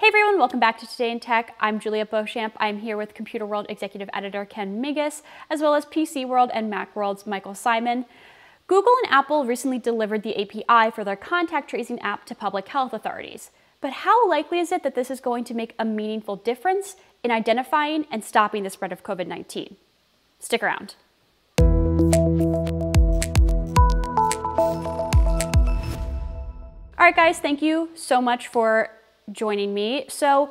Hey everyone, welcome back to Today in Tech. I'm Juliet Beauchamp. I'm here with PCWorld Executive Editor Ken Mingis, as well as PCWorld and MacWorld's Michael Simon. Google and Apple recently delivered the API for their contact tracing app to public health authorities. But how likely is it that this is going to make a meaningful difference in identifying and stopping the spread of COVID-19? Stick around. All right guys, thank you so much for joining me. So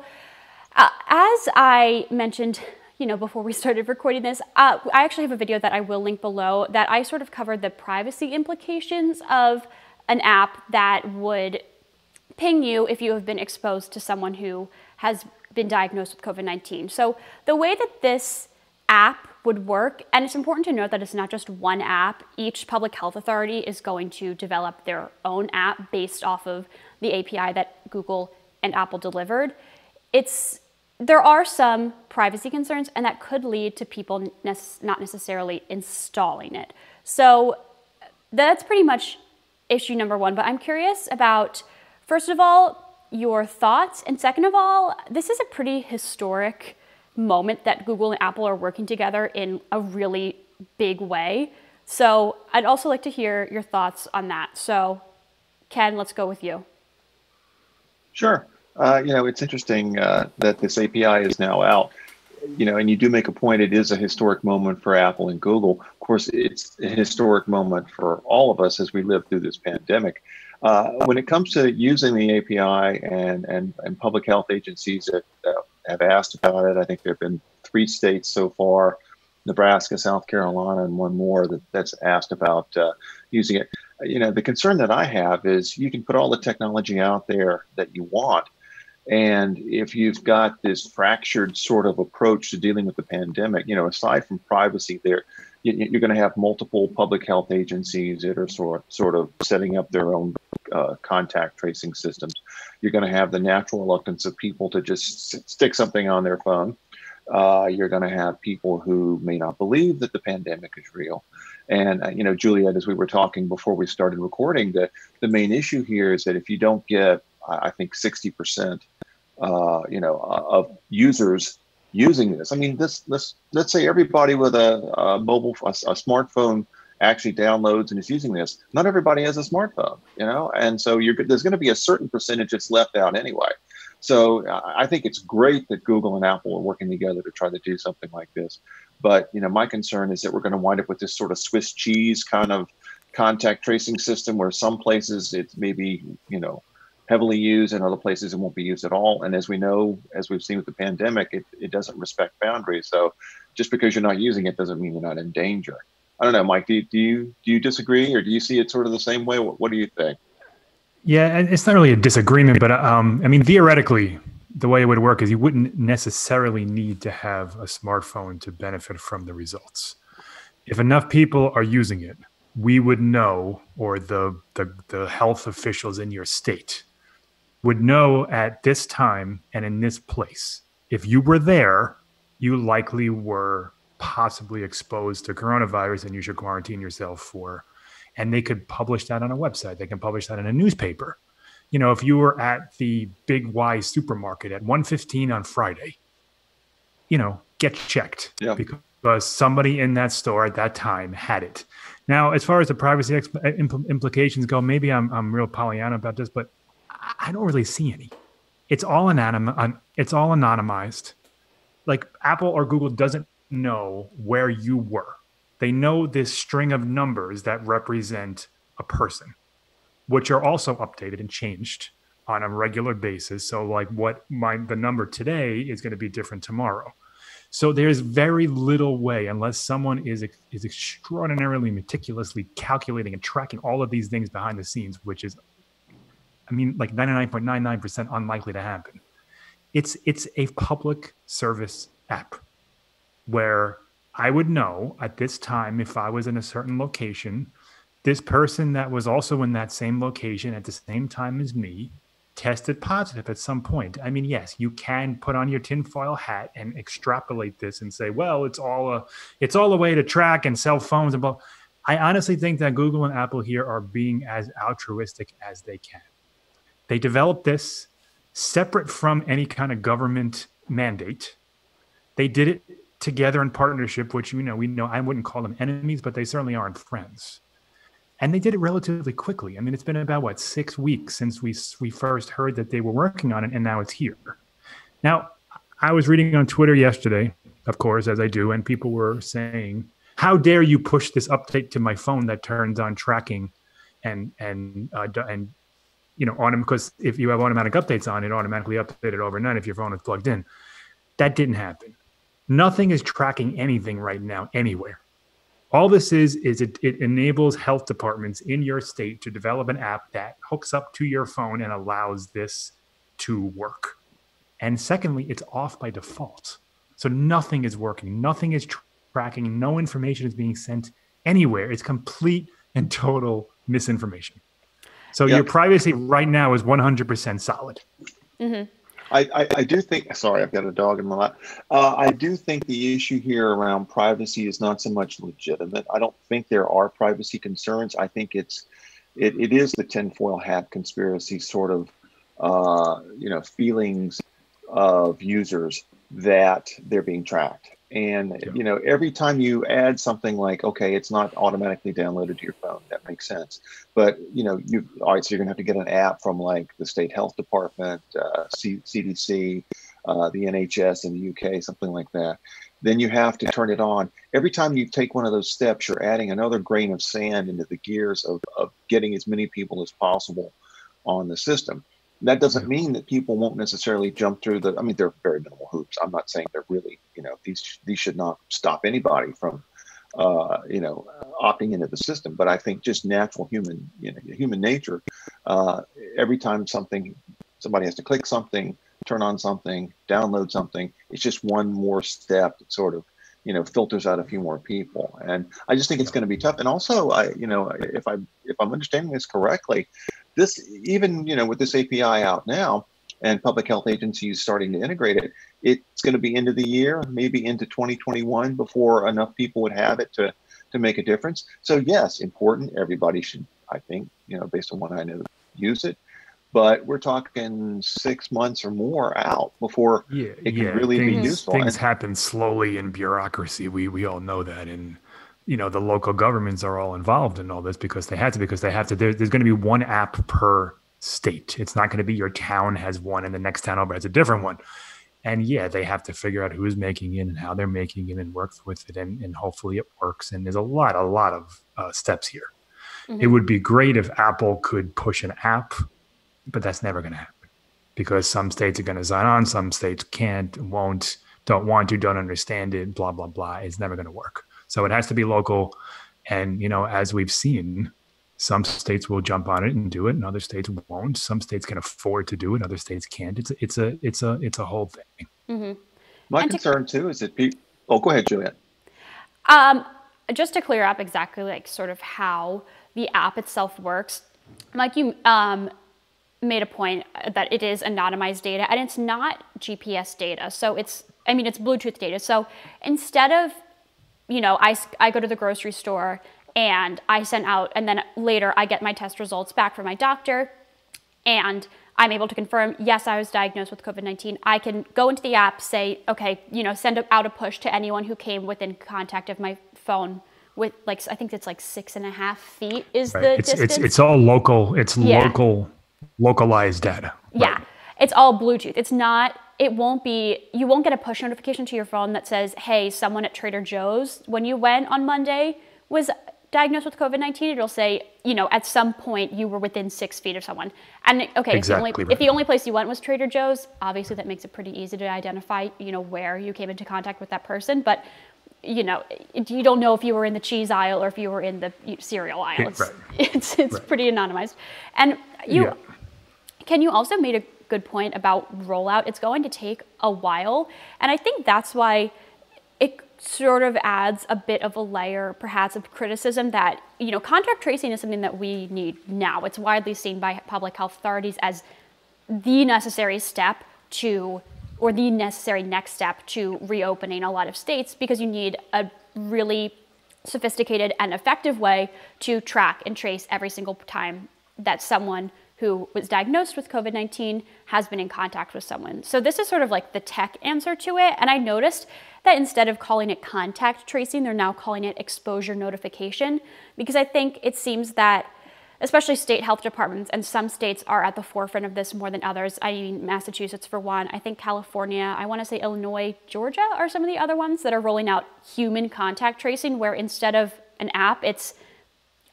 as I mentioned, before we started recording this, I actually have a video that I will link below that I sort of covered the privacy implications of an app that would ping you if you have been exposed to someone who has been diagnosed with COVID-19. So the way that this app would work, and it's important to note that it's not just one app, each public health authority is going to develop their own app based off of the API that Google and Apple delivered. There are some privacy concerns, and that could lead to people not necessarily installing it. So that's pretty much issue number one, but I'm curious about, first of all, your thoughts, and second of all, this is a pretty historic moment that Google and Apple are working together in a really big way. So I'd also like to hear your thoughts on that. So Ken, let's go with you. Sure. It's interesting that this API is now out, and you do make a point. It is a historic moment for Apple and Google. Of course, it's a historic moment for all of us as we live through this pandemic. When it comes to using the API and public health agencies that have asked about it, I think there have been 3 states so far, Nebraska, South Carolina, and one more that's asked about using it. The concern that I have is you can put all the technology out there that you want. And if you've got this fractured sort of approach to dealing with the pandemic, aside from privacy there, you're going to have multiple public health agencies that are sort of setting up their own contact tracing systems. You're going to have the natural reluctance of people to just stick something on their phone. You're going to have people who may not believe that the pandemic is real. And, Juliet, as we were talking before we started recording, the main issue here is that if you don't get, I think, 60% of users using this. I mean, let's say everybody with a smartphone actually downloads and is using this. Not everybody has a smartphone, and so there's going to be a certain percentage that's left out anyway. So I think it's great that Google and Apple are working together to try to do something like this. But, my concern is that we're going to wind up with this sort of Swiss cheese kind of contact tracing system where some places it's maybe, heavily used and other places it won't be used at all. And as we know, as we've seen with the pandemic, it doesn't respect boundaries. So just because you're not using it doesn't mean you're not in danger. I don't know, Mike, do you disagree, or do you see it sort of the same way? What do you think? Yeah, it's not really a disagreement, but I mean, theoretically, the way it would work is you wouldn't necessarily need to have a smartphone to benefit from the results. If enough people are using it, we would know, or the health officials in your state would know at this time and in this place, if you were there, you likely were possibly exposed to coronavirus and you should quarantine yourself for. And they could publish that on a website. They can publish that in a newspaper. If you were at the Big Y supermarket at 1:15 on Friday, get checked. Yeah. Because somebody in that store at that time had it. Now, as far as the privacy implications go, maybe I'm real Pollyanna about this, but I don't really see any. It's all anonymized. Like, Apple or Google doesn't know where you were. They know this string of numbers that represent a person, which are also updated and changed on a regular basis. So like the number today is going to be different tomorrow. So there's very little way, unless someone is extraordinarily meticulously calculating and tracking all of these things behind the scenes, which is, 99.99% unlikely to happen. It's a public service app where I would know at this time, if I was in a certain location, this person that was also in that same location at the same time as me tested positive at some point. I mean, yes, you can put on your tinfoil hat and extrapolate this and say, well, it's all a way to track and sell phones and blah. I honestly think that Google and Apple here are being as altruistic as they can. They developed this. separate from any kind of government mandate. They did it together in partnership, which, you know, we know, I wouldn't call them enemies, but they certainly aren't friends. And they did it relatively quickly. I mean, it's been about, what, 6 weeks since we first heard that they were working on it, and now it's here. Now, I was reading on Twitter yesterday, of course, as I do, and people were saying, how dare you push this update to my phone that turns on tracking and you know, because if you have automatic updates on, it automatically updated overnight if your phone is plugged in. That didn't happen. Nothing is tracking anything right now anywhere. All this is it enables health departments in your state to develop an app that hooks up to your phone and allows this to work. And secondly, it's off by default. So nothing is working. Nothing is tracking. No information is being sent anywhere. It's complete and total misinformation. So your privacy right now is 100% solid. Mm-hmm. I do think, sorry, I've got a dog in my lap. I do think the issue here around privacy is not so much legitimate. I don't think there are privacy concerns. I think it is the tinfoil hat conspiracy sort of, you know, feelings of users that they're being tracked. And, you know, every time you add something like, okay, it's not automatically downloaded to your phone, that makes sense. But, you know, all right, so you're going to have to get an app from like the state health department, CDC, the NHS in the UK, something like that. Then you have to turn it on. Every time you take one of those steps, you're adding another grain of sand into the gears of getting as many people as possible on the system. That doesn't mean that people won't necessarily jump through the, I mean, they're very minimal hoops. I'm not saying they're really, you know, these should not stop anybody from, you know, opting into the system. But I think just natural human, you know, human nature, every time somebody has to click something, turn on something, download something, it's just one more step that sort of, you know, filters out a few more people. And I just think it's going to be tough. And also, you know, if I'm understanding this correctly, this, even, you know, with this API out now and public health agencies starting to integrate it, it's going to be end of the year, maybe into 2021 before enough people would have it to make a difference. So yes, important. Everybody should, I think, you know, based on what I know, use it. But we're talking 6 months or more out before it can really be useful. Things happen slowly in bureaucracy. We all know that. And, you know, the local governments are all involved in all this because they have to. There's going to be one app per state. It's not going to be your town has one and the next town over has a different one. And yeah, they have to figure out who's making it and how they're making it and work with it. And hopefully it works. And there's a lot of steps here. Mm-hmm. It would be great if Apple could push an app, but that's never going to happen because some states are going to sign on, some states can't, won't, don't want to, don't understand it, blah, blah, blah. It's never going to work. So it has to be local. And, you know, as we've seen, some states will jump on it and do it and other states won't. Some states can afford to do it. Other states can't. It's a whole thing. Mm-hmm. My concern too is that people, oh, go ahead, Juliet. Just to clear up exactly like sort of how the app itself works, like you, made a point that it is anonymized data and it's not GPS data. So it's Bluetooth data. So instead of, you know, I go to the grocery store and I send out and then later I get my test results back from my doctor and I'm able to confirm, yes, I was diagnosed with COVID-19. I can go into the app, say, okay, you know, send out a push to anyone who came within contact of my phone with like, I think it's like 6.5 feet is right. the distance. It's all local. It's localized data. Yeah. Right. It's all Bluetooth. It's not, you won't get a push notification to your phone that says, hey, someone at Trader Joe's, when you went on Monday, was diagnosed with COVID-19. It'll say, you know, at some point you were within 6 feet of someone. And okay, exactly if the only place you went was Trader Joe's, obviously that makes it pretty easy to identify, you know, where you came into contact with that person. But, you know, you don't know if you were in the cheese aisle or if you were in the cereal aisle. It's pretty anonymized. And Ken, you also made a good point about rollout. It's going to take a while. And I think that's why it sort of adds a bit of a layer, perhaps, of criticism that, you know, contact tracing is something that we need now. It's widely seen by public health authorities as the necessary step to, or the necessary next step to reopening a lot of states because you need a really sophisticated and effective way to track and trace every single time that someone who was diagnosed with COVID-19 has been in contact with someone. So this is sort of like the tech answer to it. And I noticed that instead of calling it contact tracing, they're now calling it exposure notification, because I think it seems that especially state health departments, and some states are at the forefront of this more than others. I mean, Massachusetts for one, I think California, I wanna say Illinois, Georgia are some of the other ones that are rolling out human contact tracing, where instead of an app, it's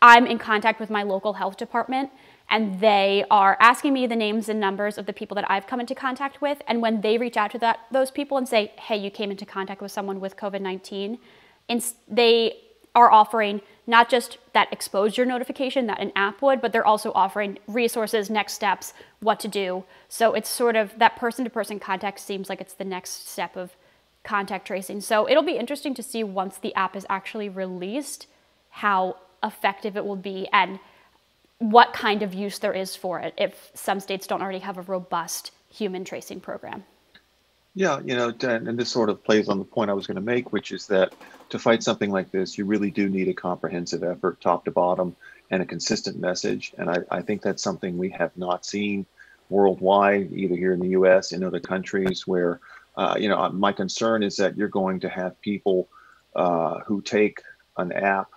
I'm in contact with my local health department and they are asking me the names and numbers of the people that I've come into contact with. And when they reach out to those people and say, hey, you came into contact with someone with COVID-19, they are offering not just that exposure notification that an app would, but they're also offering resources, next steps, what to do. So it's sort of that person-to-person contact seems like it's the next step of contact tracing. So it'll be interesting to see once the app is actually released, how effective it will be and what kind of use there is for it if some states don't already have a robust human tracing program. Yeah, you know, and this sort of plays on the point I was going to make, which is that to fight something like this, you really do need a comprehensive effort, top to bottom, and a consistent message. And I think that's something we have not seen worldwide, either here in the US, in other countries, where, you know, my concern is that you're going to have people who take an app,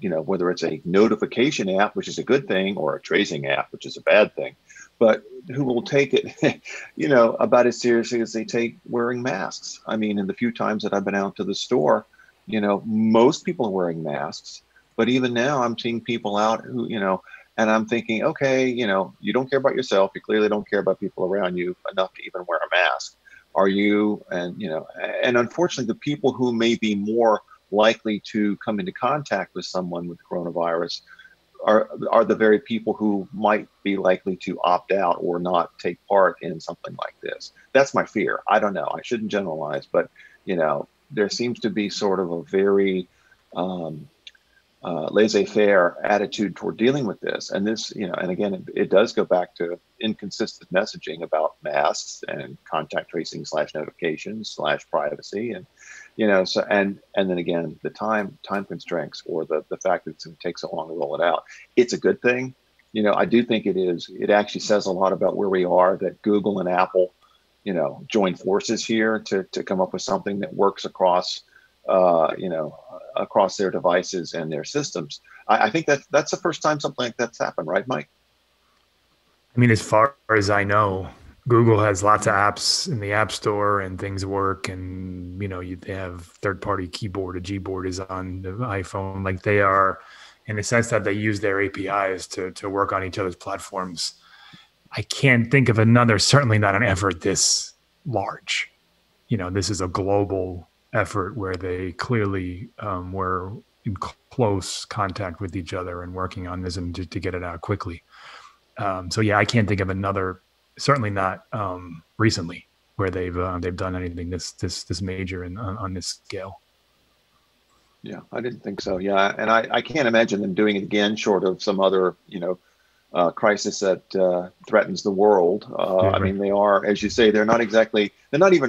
you know, whether it's a notification app, which is a good thing, or a tracing app, which is a bad thing, but who will take it, you know, about as seriously as they take wearing masks. I mean, in the few times that I've been out to the store, you know, most people are wearing masks, but even now I'm seeing people out who, you know, and I'm thinking, okay, you know, you don't care about yourself. You clearly don't care about people around you enough to even wear a mask. Are you, and, you know, and unfortunately the people who may be more likely to come into contact with someone with coronavirus are the very people who might be likely to opt out or not take part in something like this. That's my fear. I don't know. I shouldn't generalize, but you know, there seems to be sort of a very laissez-faire attitude toward dealing with this. And this, you know, and again, it does go back to inconsistent messaging about masks and contact tracing / notifications / privacy. And, you know, so, and then again, the time constraints, or the fact that it's going to take so long to roll it out. It's a good thing. You know, I do think it actually says a lot about where we are that Google and Apple, you know, join forces here to come up with something that works across, you know, across their devices and their systems. I think that that's the first time something like that's happened, right, Mike? I mean, as far as I know, Google has lots of apps in the App Store and things work. And, you know, they have third-party Gboard. A Gboard is on the iPhone. Like they are, in the sense that they use their APIs to work on each other's platforms. I can't think of another, certainly not an effort this large. You know, this is a global effort where they clearly were in close contact with each other and working on this and to get it out quickly. So yeah, I can't think of another, certainly not recently, where they've done anything this major and on this scale. Yeah, I didn't think so. Yeah, and I can't imagine them doing it again, short of some other, you know, crisis that threatens the world. Yeah, right. I mean, they are, as you say, they're not even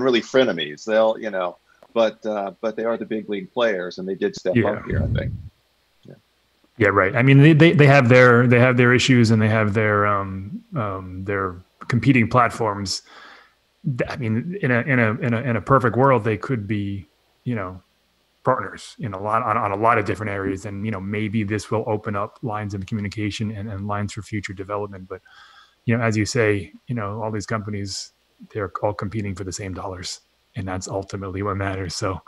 really frenemies. They'll, you know. But they are the big league players, and they did step up here, I think. Yeah. Yeah, right. I mean, they have their issues, and they have their competing platforms. I mean, in a perfect world, they could be, you know, partners in a lot on a lot of different areas, and you know, maybe this will open up lines of communication and lines for future development. But you know, as you say, you know, all these companies, they're all competing for the same dollars. And that's ultimately what matters. So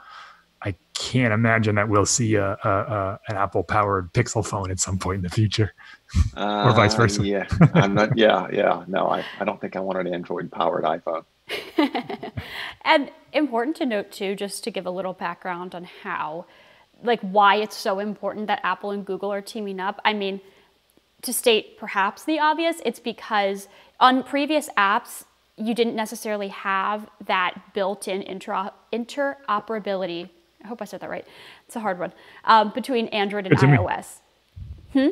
I can't imagine that we'll see an Apple-powered Pixel phone at some point in the future, or vice versa. Yeah, I'm not. Yeah. No, I don't think I want an Android-powered iPhone. And important to note too, just to give a little background on how, like, why it's so important that Apple and Google are teaming up. I mean, to state perhaps the obvious, it's because on previous apps, you didn't necessarily have that built-in interoperability. I hope I said that right. It's a hard one. Between Android and iOS. I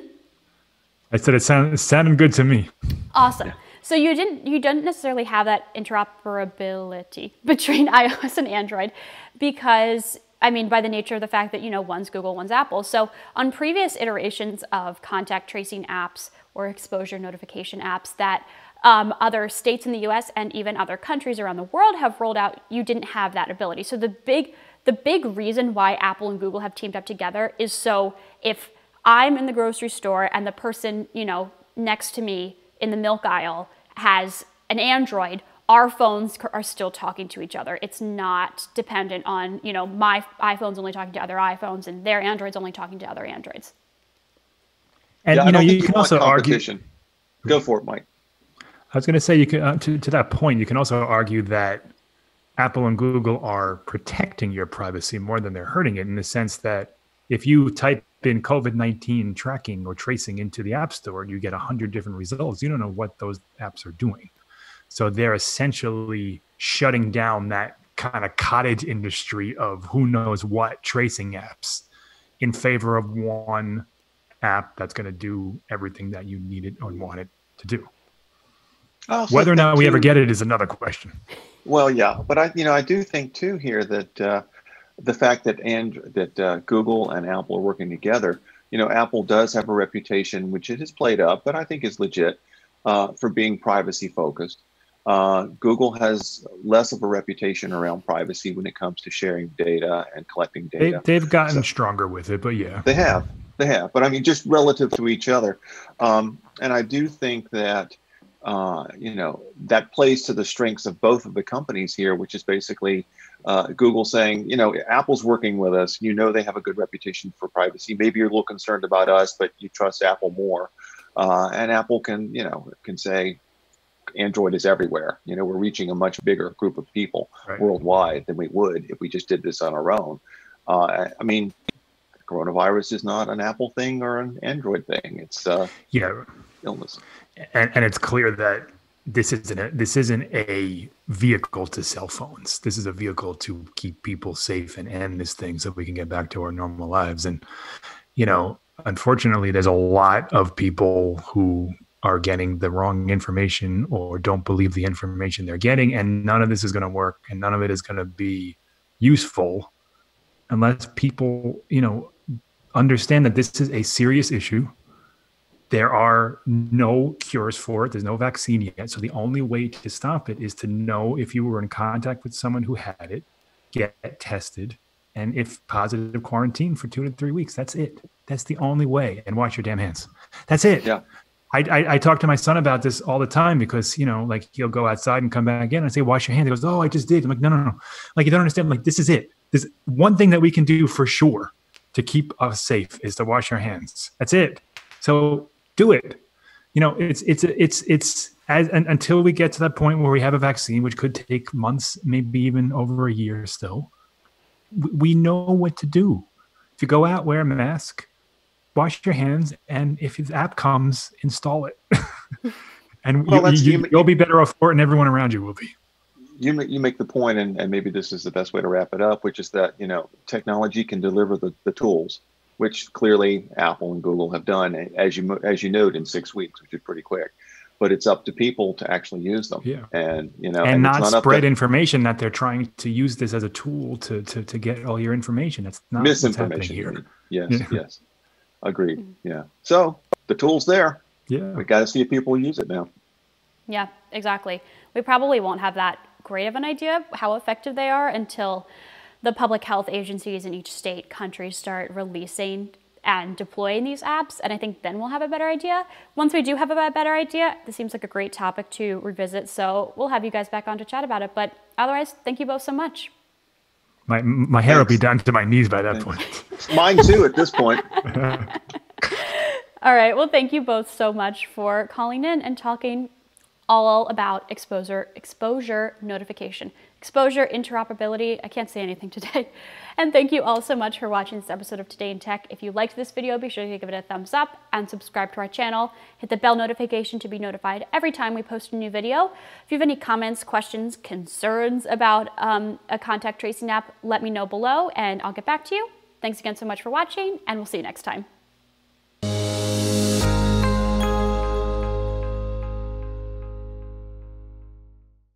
said it sounded good to me. Awesome. Yeah. So you didn't necessarily have that interoperability between iOS and Android because I mean, by the nature of the fact that, you know, one's Google, one's Apple. So on previous iterations of contact tracing apps or exposure notification apps that other states in the US and even other countries around the world have rolled out, you didn't have that ability. So the big reason why Apple and Google have teamed up together is so if I'm in the grocery store and the person, you know, next to me in the milk aisle has an Android, our phones are still talking to each other. It's not dependent on, you know, my iPhone's only talking to other iPhones and their Android's only talking to other Androids. And yeah, you know, you can also argue. Go for it, Mike. I was going to say you can to that point. You can also argue that Apple and Google are protecting your privacy more than they're hurting it, in the sense that if you type in COVID-19 tracking or tracing into the App Store, you get 100 different results. You don't know what those apps are doing. So they're essentially shutting down that kind of cottage industry of who knows what tracing apps in favor of one app that's going to do everything that you needed or wanted to do. Whether or not we ever get it is another question. Well, yeah, but I do think too here that the fact that Google and Apple are working together, you know, Apple does have a reputation, which it has played up, but I think is legit, for being privacy focused. Google has less of a reputation around privacy when it comes to sharing data and collecting data. They've gotten stronger with it, but yeah. They have. But I mean, just relative to each other. And I do think that, you know, that plays to the strengths of both of the companies here, which is basically Google saying, you know, Apple's working with us. You know, they have a good reputation for privacy. Maybe you're a little concerned about us, but you trust Apple more. And Apple can, you know, can say Android is everywhere. You know, we're reaching a much bigger group of people worldwide than we would if we just did this on our own. I mean, coronavirus is not an Apple thing or an Android thing. It's illness. And it's clear that this isn't a vehicle to sell phones. This is a vehicle to keep people safe and end this thing so we can get back to our normal lives. And, you know, unfortunately, there's a lot of people who are getting the wrong information or don't believe the information they're getting, and none of this is going to work, and none of it is going to be useful unless people, you know, understand that this is a serious issue. There are no cures for it. There's no vaccine yet. So the only way to stop it is to know if you were in contact with someone who had it, get tested, and if positive, quarantine for 2 to 3 weeks. That's it. That's the only way. And wash your damn hands. That's it. Yeah. I talk to my son about this all the time because, you know, like he'll go outside and come back in and I say, wash your hands. He goes, oh, I just did. I'm like, no. Like, you don't understand. I'm like, this is it. This one thing that we can do for sure to keep us safe is to wash our hands. That's it. So do it. You know, it's until we get to that point where we have a vaccine, which could take months, maybe even over a year still, we know what to do. If you go out, wear a mask, wash your hands, and if the app comes, install it. And you'll be better off for it, and everyone around you will be. You make the point, and maybe this is the best way to wrap it up, which is that, you know, technology can deliver the tools, which clearly Apple and Google have done, as you note, in 6 weeks, which is pretty quick. But it's up to people to actually use them, yeah. And you know, and not spread information that they're trying to use this as a tool to get all your information. That's not misinformation here. Yes, agreed. Yeah. So the tool's there. Yeah, we got to see if people use it now. Yeah, exactly. We probably won't have that great of an idea of how effective they are until the public health agencies in each state, country start releasing and deploying these apps, and I think then we'll have a better idea. Once we do have a better idea, this seems like a great topic to revisit, so we'll have you guys back on to chat about it. But otherwise, thank you both so much. My hair will be down to my knees by that point. Mine too at this point. All right, well, thank you both so much for calling in and talking all about exposure notification. Exposure, interoperability, I can't say anything today. And thank you all so much for watching this episode of Today in Tech. If you liked this video, be sure to give it a thumbs up and subscribe to our channel. Hit the bell notification to be notified every time we post a new video. If you have any comments, questions, concerns about a contact tracing app, let me know below and I'll get back to you. Thanks again so much for watching, and we'll see you next time.